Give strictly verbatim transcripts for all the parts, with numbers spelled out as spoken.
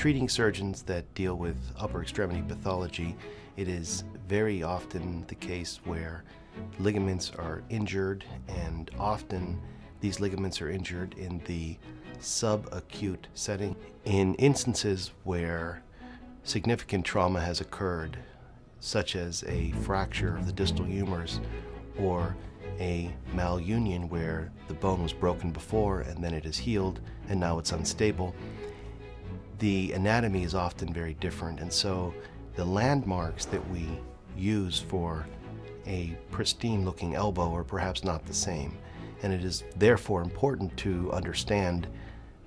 treating surgeons that deal with upper extremity pathology, it is very often the case where ligaments are injured, and often these ligaments are injured in the subacute setting. In instances where significant trauma has occurred, such as a fracture of the distal humerus or a malunion where the bone was broken before and then it is healed and now it's unstable, the anatomy is often very different, and so the landmarks that we use for a pristine looking elbow are perhaps not the same, and it is therefore important to understand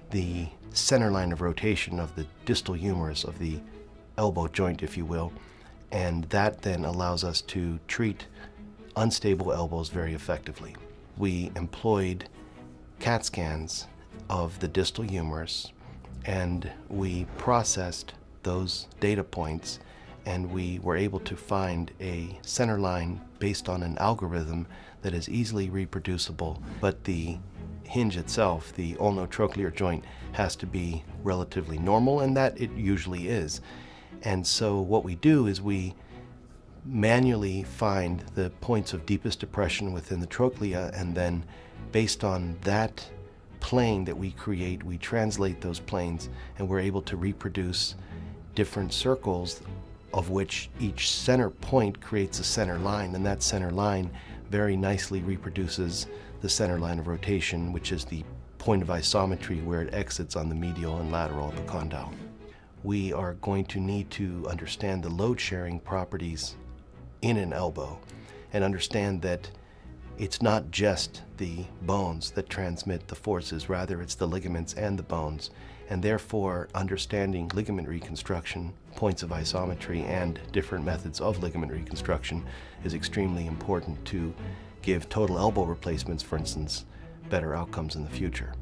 the center line of rotation of the distal humerus of the elbow joint, if you will, and that then allows us to treat unstable elbows very effectively. We employed CAT scans of the distal humerus, and we processed those data points, and we were able to find a center line based on an algorithm that is easily reproducible, but the hinge itself, the ulnotrochlear joint, has to be relatively normal, and that it usually is. And so what we do is we manually find the points of deepest depression within the trochlea, and then based on that plane that we create, we translate those planes, and we're able to reproduce different circles of which each center point creates a center line, and that center line very nicely reproduces the center line of rotation, which is the point of isometry where it exits on the medial and lateral of the condyle. We are going to need to understand the load sharing properties in an elbow, and understand that it's not just the bones that transmit the forces, rather it's the ligaments and the bones, and therefore understanding ligament reconstruction, points of isometry, and different methods of ligament reconstruction is extremely important to give total elbow replacements, for instance, better outcomes in the future.